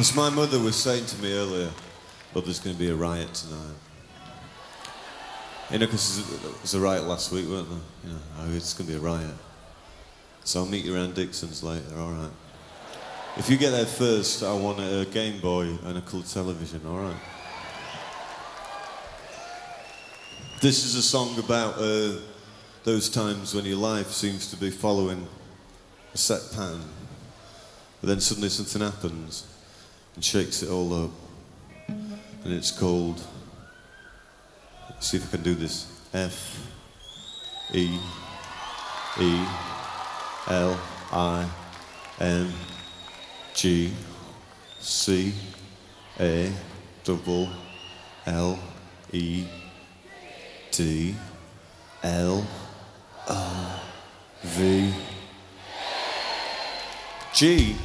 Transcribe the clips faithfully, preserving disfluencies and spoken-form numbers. As my mother was saying to me earlier, well, there's going to be a riot tonight. You know, because there was a riot last week, weren't there? You know, oh, it's going to be a riot. So I'll meet you around Dixon's later, all right. If you get there first, I want a Game Boy and a cool television, all right. This is a song about uh, those times when your life seems to be following a set pattern, but then suddenly something happens and shakes it all up, and it's called, let's see if I can do this, F E E L I N G C A double L E D L O V E. G.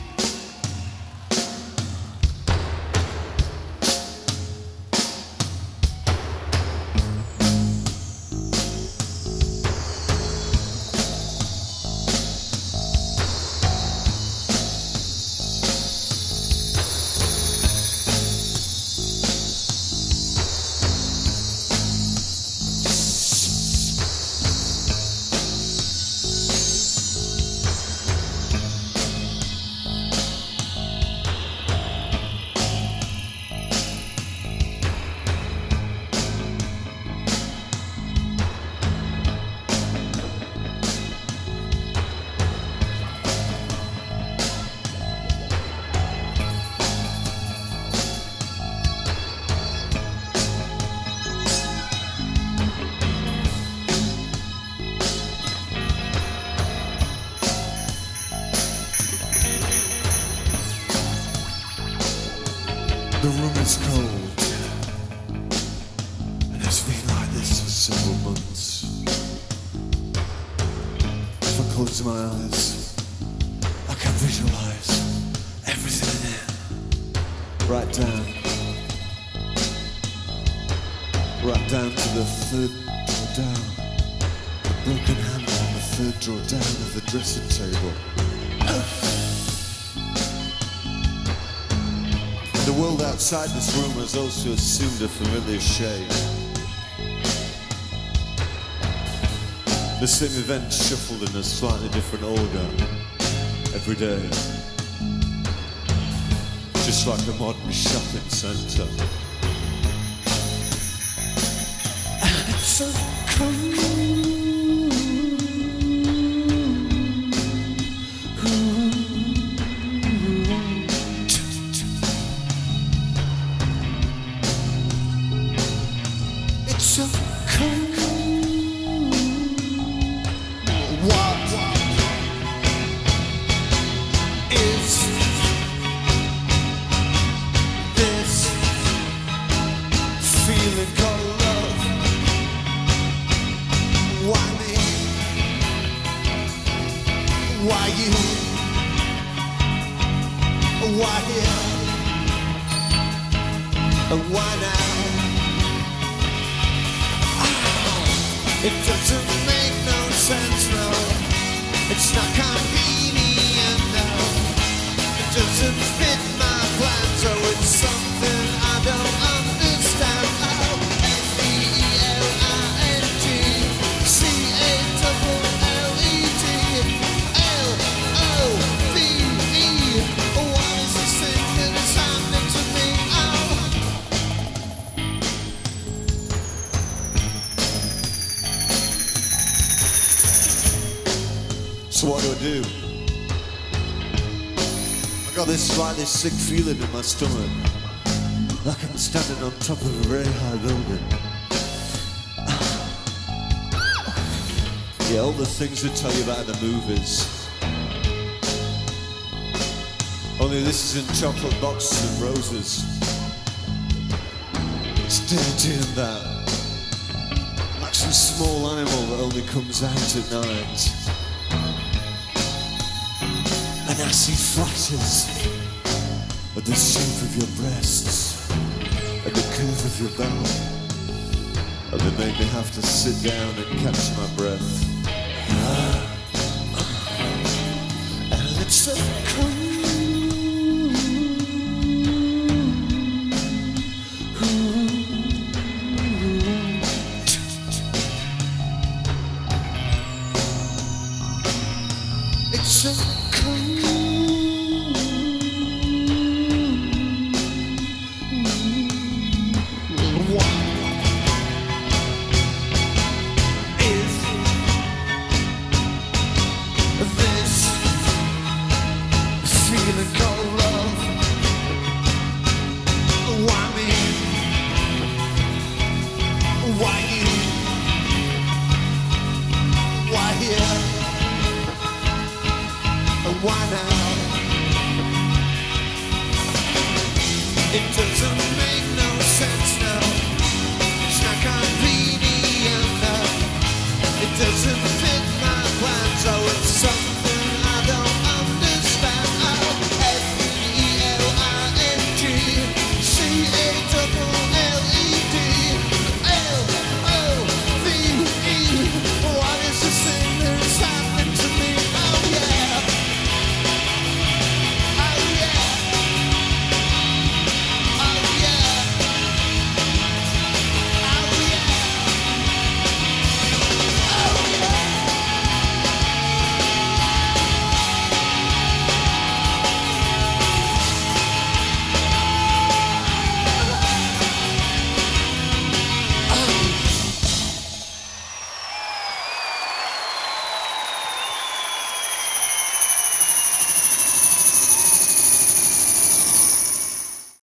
The room is cold, and it's been like this for several months. If I close my eyes, I can visualize everything in it. Right down, right down to the third drawer down, the broken handle on the third drawer down of the dressing table. The world outside this room has also assumed a familiar shape. The same events shuffled in a slightly different order every day, just like a modern shopping centre. And it's so cold. Why you? Why here? And why now? Oh, it doesn't make no sense, no. It's not convenient, no. It doesn't fit my plan, so it's something I don't understand. Oh, so what do I do? I got this slightly sick feeling in my stomach, like I'm standing on top of a very high building. Yeah, all the things they tell you about in the movies. Only this is in chocolate boxes and roses. It's dirty in that, like some small animal that only comes out at night. And I see flashes of the shape of your breasts, and the curve of your belly, and they make me have to sit down and catch my breath. And it's so cool.